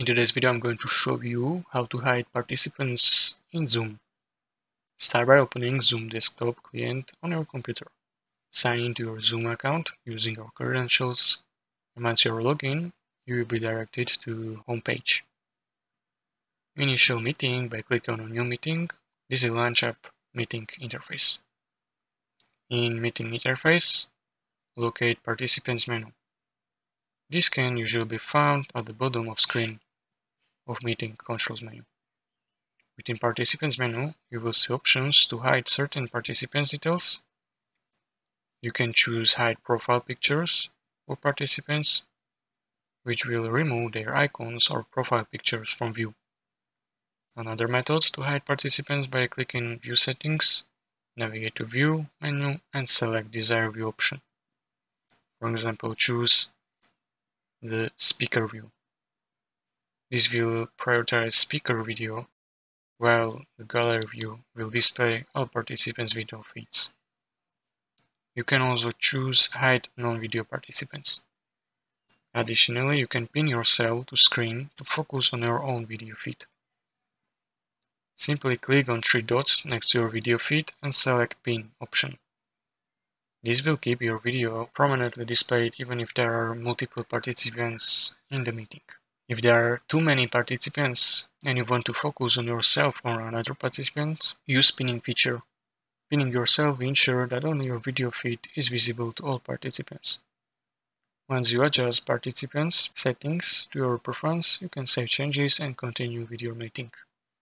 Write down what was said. In today's video, I'm going to show you how to hide participants in Zoom. Start by opening Zoom Desktop client on your computer. Sign into your Zoom account using your credentials, and once you're logged in, you will be directed to home page. Initial meeting by clicking on New Meeting. This will launch up Meeting interface. In Meeting interface, locate Participants menu. This can usually be found at the bottom of screen of Meeting Controls menu. Within Participants menu, you will see options to hide certain participants' details. You can choose Hide Profile Pictures for participants, which will remove their icons or profile pictures from view. Another method to hide participants by clicking View Settings, navigate to View menu and select Desired View option. For example, choose the Speaker view. This will prioritize speaker video, while the Gallery view will display all participants' video feeds. You can also choose Hide Non-Video Participants. Additionally, you can pin your cell to screen to focus on your own video feed. Simply click on three dots next to your video feed and select Pin option. This will keep your video prominently displayed even if there are multiple participants in the meeting. If there are too many participants and you want to focus on yourself or another participant, use pinning feature. Pinning yourself will ensure that only your video feed is visible to all participants. Once you adjust participants' settings to your preference, you can save changes and continue with your meeting.